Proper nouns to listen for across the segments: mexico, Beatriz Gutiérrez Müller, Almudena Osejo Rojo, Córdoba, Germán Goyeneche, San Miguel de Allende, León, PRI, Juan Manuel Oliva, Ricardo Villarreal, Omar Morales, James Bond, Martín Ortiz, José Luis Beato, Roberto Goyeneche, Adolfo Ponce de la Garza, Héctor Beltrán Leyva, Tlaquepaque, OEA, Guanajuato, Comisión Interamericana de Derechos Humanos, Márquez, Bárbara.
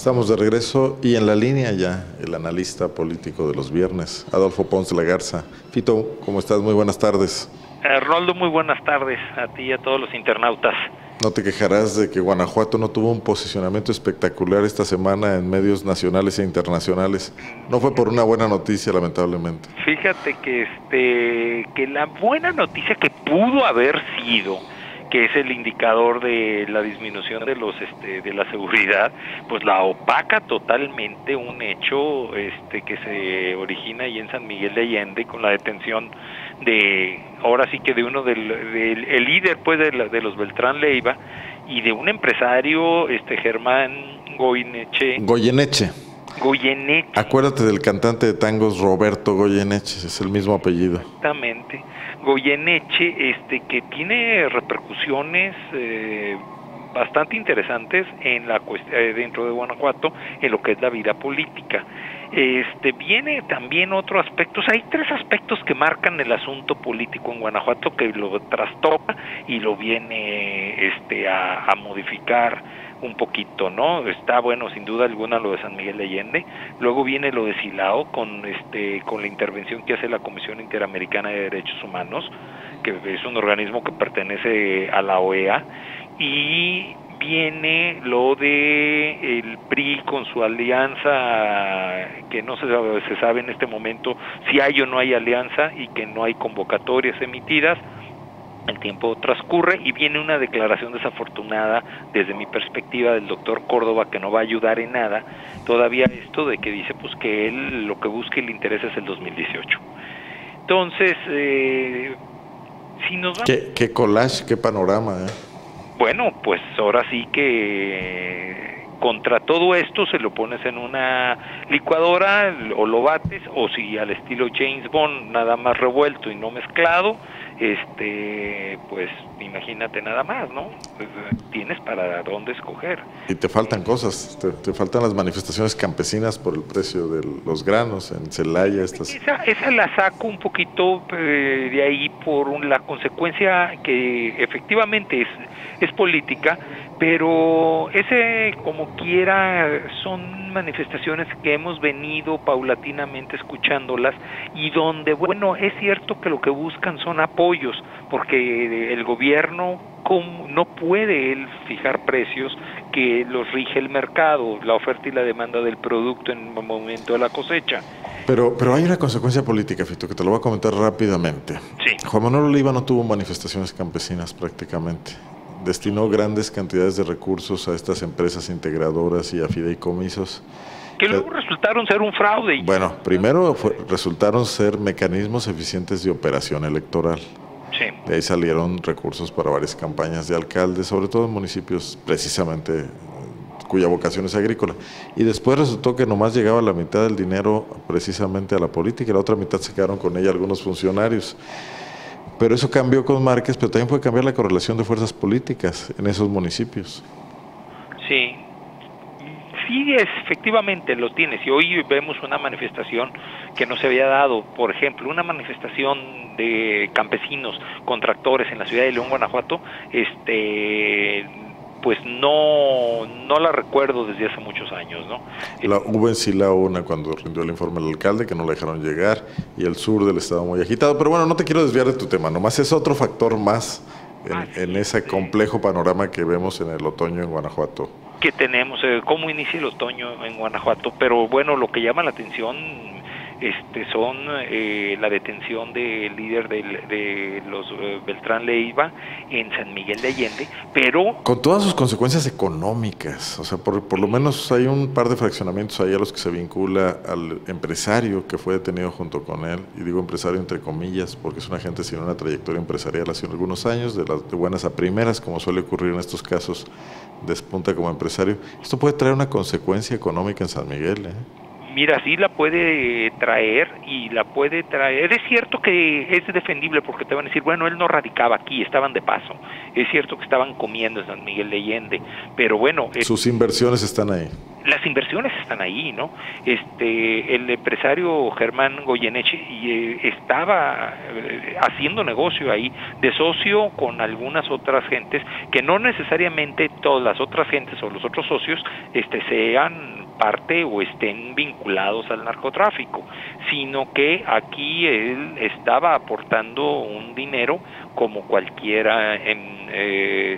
Estamos de regreso y en la línea ya el analista político de los viernes, Adolfo Ponce de la Garza. Fito, ¿cómo estás? Muy buenas tardes. Arnoldo, muy buenas tardes a ti y a todos los internautas. No te quejarás de que Guanajuato no tuvo un posicionamiento espectacular esta semana en medios nacionales e internacionales. No fue por una buena noticia, lamentablemente. Fíjate que, la buena noticia que pudo haber sido, que es el indicador de la disminución de los de la seguridad, pues la opaca totalmente un hecho que se origina ahí en San Miguel de Allende con la detención de, ahora sí que de uno del líder pues de los Beltrán Leyva y de un empresario, Germán Goyeneche. Acuérdate del cantante de tangos Roberto Goyeneche, es el mismo apellido. Exactamente. Goyeneche, que tiene repercusiones bastante interesantes en la dentro de Guanajuato, en lo que es la vida política. Viene también otro aspecto, o sea, hay tres aspectos que marcan el asunto político en Guanajuato que lo trastoca y lo viene a modificar un poquito, ¿no? Está bueno, sin duda alguna, lo de San Miguel de Allende. Luego viene lo de Silao con con la intervención que hace la Comisión Interamericana de Derechos Humanos, que es un organismo que pertenece a la OEA, y viene lo de el PRI con su alianza, que no se sabe en este momento si hay o no hay alianza y que no hay convocatorias emitidas. El tiempo transcurre y viene una declaración desafortunada desde mi perspectiva del doctor Córdoba, que no va a ayudar en nada todavía, esto de que dice pues que él lo que busca y le interesa es el 2018. Entonces, si nos vamos... ¿Qué collage, qué panorama, eh? Bueno, pues ahora sí que contra todo esto se lo pones en una licuadora o lo bates, o si al estilo James Bond, nada más revuelto y no mezclado, pues imagínate nada más, ¿no? Tienes para dónde escoger. Y te faltan cosas, te faltan las manifestaciones campesinas por el precio de los granos en Celaya. Esa la saco un poquito de ahí por la consecuencia que efectivamente es política, pero ese como quiera son manifestaciones que hemos venido paulatinamente escuchándolas y donde, bueno, es cierto que lo que buscan son apoyos, porque el gobierno no puede él fijar precios que los rige el mercado, la oferta y la demanda del producto en el momento de la cosecha. Pero hay una consecuencia política, Fito, que te lo voy a comentar rápidamente. Sí. Juan Manuel Oliva no tuvo manifestaciones campesinas prácticamente. Destinó grandes cantidades de recursos a estas empresas integradoras y a fideicomisos, que luego resultaron ser un fraude. Bueno, primero resultaron ser mecanismos eficientes de operación electoral. Sí. De ahí salieron recursos para varias campañas de alcaldes, sobre todo en municipios precisamente cuya vocación es agrícola. Y después resultó que nomás llegaba la mitad del dinero precisamente a la política, y la otra mitad se quedaron con ella algunos funcionarios. Pero eso cambió con Márquez, pero también puede cambiar la correlación de fuerzas políticas en esos municipios. Sí. Sí, efectivamente los tienes, y hoy vemos una manifestación que no se había dado, por ejemplo, una manifestación de campesinos con tractores en la ciudad de León, Guanajuato, pues no la recuerdo desde hace muchos años, ¿no? La hubo en Silao una cuando rindió el informe el alcalde, que no la dejaron llegar, y el sur del estado muy agitado, pero bueno, no te quiero desviar de tu tema, nomás es otro factor más en ese complejo panorama que vemos en el otoño en Guanajuato. Que tenemos, cómo inicia el otoño en Guanajuato, pero bueno, lo que llama la atención son la detención del líder de los Beltrán Leyva en San Miguel de Allende, pero... Con todas sus consecuencias económicas, o sea, por lo menos hay un par de fraccionamientos ahí a los que se vincula al empresario que fue detenido junto con él, y digo empresario entre comillas, porque es una gente sin una trayectoria empresarial hace algunos años, de buenas a primeras, como suele ocurrir en estos casos, despunta como empresario. Esto puede traer una consecuencia económica en San Miguel, ¿eh? Mira, sí la puede traer, y la puede traer, es cierto que es defendible porque te van a decir, bueno, él no radicaba aquí, estaban de paso, es cierto que estaban comiendo en San Miguel de Allende, pero bueno... Sus inversiones están ahí. Las inversiones están ahí, ¿no? El empresario Germán Goyeneche estaba haciendo negocio ahí, de socio con algunas otras gentes, que no necesariamente todas las otras gentes o los otros socios sean parte o estén vinculados al narcotráfico, sino que aquí él estaba aportando un dinero como cualquiera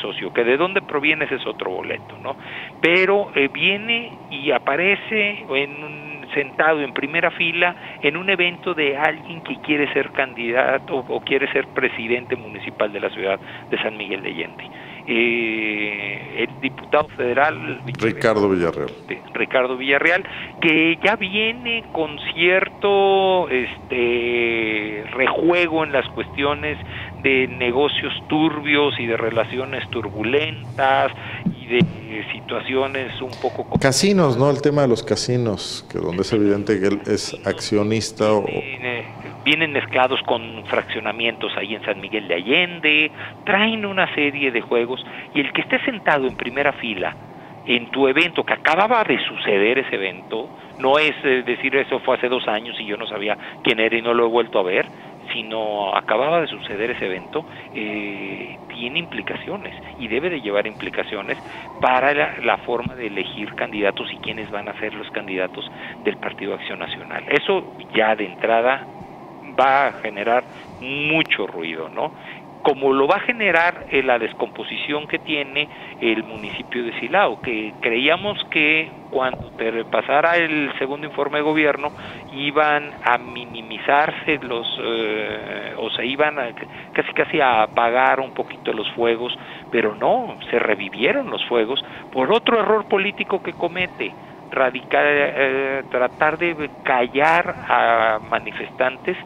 socio, que de dónde proviene ese es otro boleto, ¿no? Pero viene y aparece sentado en primera fila en un evento de alguien que quiere ser candidato o quiere ser presidente municipal de la ciudad de San Miguel de Allende. El diputado federal Ricardo Villarreal, que ya viene con cierto rejuego en las cuestiones de negocios turbios y de relaciones turbulentas y de situaciones un poco... Casinos, ¿no? El tema de los casinos, que donde es evidente que él es accionista o... Vienen mezclados con fraccionamientos ahí en San Miguel de Allende, traen una serie de juegos, y el que esté sentado en primera fila en tu evento, que acababa de suceder ese evento, no es decir eso fue hace 2 años y yo no sabía quién era y no lo he vuelto a ver, sino acababa de suceder ese evento, tiene implicaciones y debe de llevar implicaciones para la forma de elegir candidatos y quiénes van a ser los candidatos del Partido Acción Nacional. Eso ya de entrada va a generar mucho ruido, ¿no? Como lo va a generar la descomposición que tiene el municipio de Silao, que creíamos que cuando pasara el segundo informe de gobierno iban a minimizarse los, o se iban a, casi a apagar un poquito los fuegos, pero no, se revivieron los fuegos por otro error político que comete, tratar de callar a manifestantes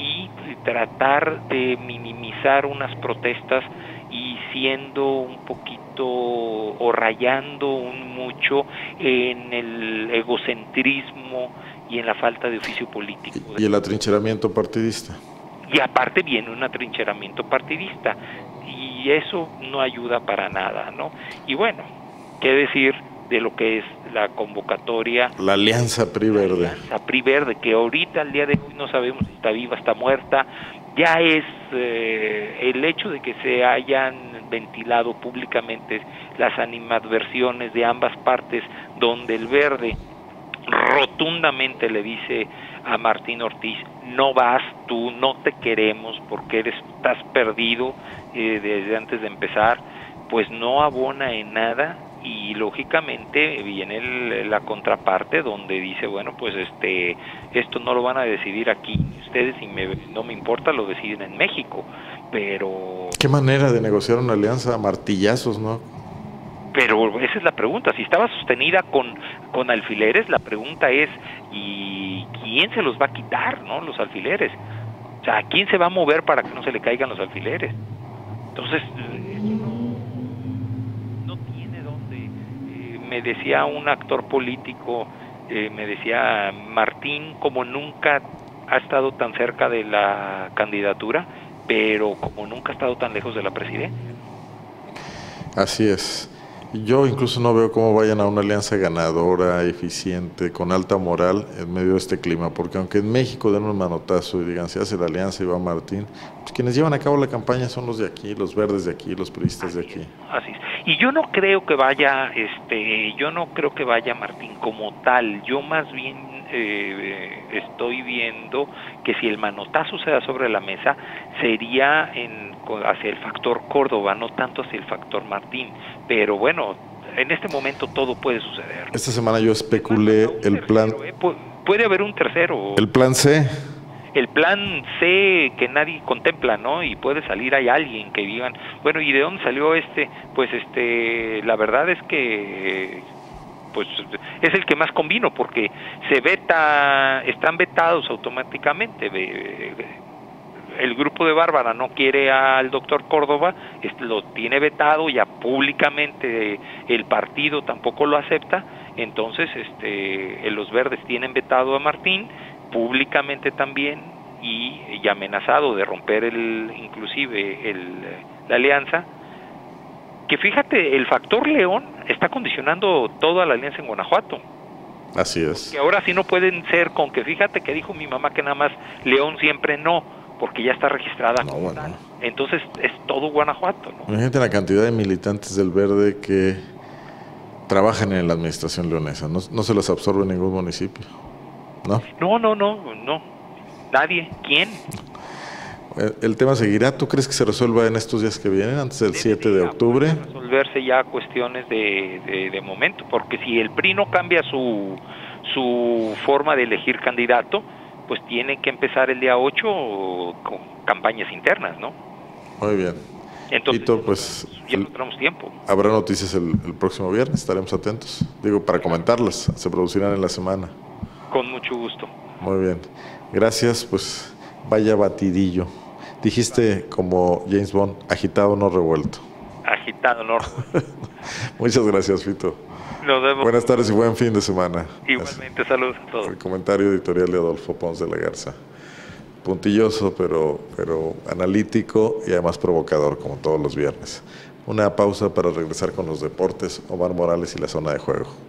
y tratar de minimizar unas protestas y siendo un poquito o rayando mucho en el egocentrismo y en la falta de oficio político. Y el atrincheramiento partidista. Y aparte viene un atrincheramiento partidista y eso no ayuda para nada, ¿no? Y bueno, qué decir de lo que es la convocatoria, la Alianza PRI Verde. La Alianza PRI Verde, que ahorita al día de hoy no sabemos si está viva, está muerta. Ya es el hecho de que se hayan ventilado públicamente las animadversiones de ambas partes, donde el verde rotundamente le dice a Martín Ortiz, no vas tú, no te queremos porque estás perdido desde antes de empezar, pues no abona en nada. Y lógicamente viene la contraparte donde dice, bueno, pues esto no lo van a decidir aquí ustedes y no me importa, lo deciden en México. Pero ¿qué manera de negociar una alianza a martillazos, no? Pero esa es la pregunta, si estaba sostenida con alfileres, la pregunta es, ¿y quién se los va a quitar, no? Los alfileres. O sea, ¿quién se va a mover para que no se le caigan los alfileres? Entonces... Me decía un actor político, me decía, Martín, como nunca ha estado tan cerca de la candidatura, pero como nunca ha estado tan lejos de la presidencia. Así es. Yo incluso no veo cómo vayan a una alianza ganadora, eficiente, con alta moral en medio de este clima, porque aunque en México den un manotazo y digan, se hace la alianza y va Martín, pues quienes llevan a cabo la campaña son los de aquí, los verdes de aquí, los priistas de aquí. Así es. Y yo no creo que vaya, Martín como tal, yo más bien... estoy viendo que si el manotazo se da sobre la mesa sería hacia el factor Córdoba, no tanto hacia el factor Martín, pero bueno, en este momento todo puede suceder. Esta semana yo especulé el plan... Puede haber un tercero. ¿El plan C? El plan C que nadie contempla, ¿no? Y puede salir, hay alguien que digan, bueno, ¿y de dónde salió este? Pues la verdad es que... pues es el que más convino porque se veta, están vetados automáticamente. El grupo de Bárbara no quiere al doctor Córdoba, lo tiene vetado, ya públicamente el partido tampoco lo acepta, entonces los verdes tienen vetado a Martín públicamente también y amenazado de romper la alianza. Que fíjate, el factor León está condicionando toda la alianza en Guanajuato. Así es. Que ahora sí no pueden ser con que fíjate que dijo mi mamá que nada más León siempre no, porque ya está registrada. No, bueno. Entonces es todo Guanajuato, ¿no? Imagínate la cantidad de militantes del Verde que trabajan en la administración leonesa, no se las absorbe ningún municipio, ¿no? No, nadie, ¿quién? El tema seguirá. ¿Tú crees que se resuelva en estos días que vienen, antes del 7 de octubre? Resolverse ya cuestiones de momento, porque si el PRI no cambia su forma de elegir candidato, pues tiene que empezar el día 8 con campañas internas, ¿no? Muy bien. Entonces, Tito, pues, ya no tenemos tiempo. Habrá noticias el próximo viernes, estaremos atentos. Digo, para comentarlas, se producirán en la semana. Con mucho gusto. Muy bien. Gracias, pues vaya batidillo. Dijiste como James Bond, agitado no revuelto. Agitado no revuelto. Muchas gracias, Fito. Nos vemos. Buenas tardes y buen fin de semana. Igualmente, saludos a todos. El comentario editorial de Adolfo Ponce de la Garza. Puntilloso, pero analítico y además provocador, como todos los viernes. Una pausa para regresar con los deportes, Omar Morales y la zona de juego.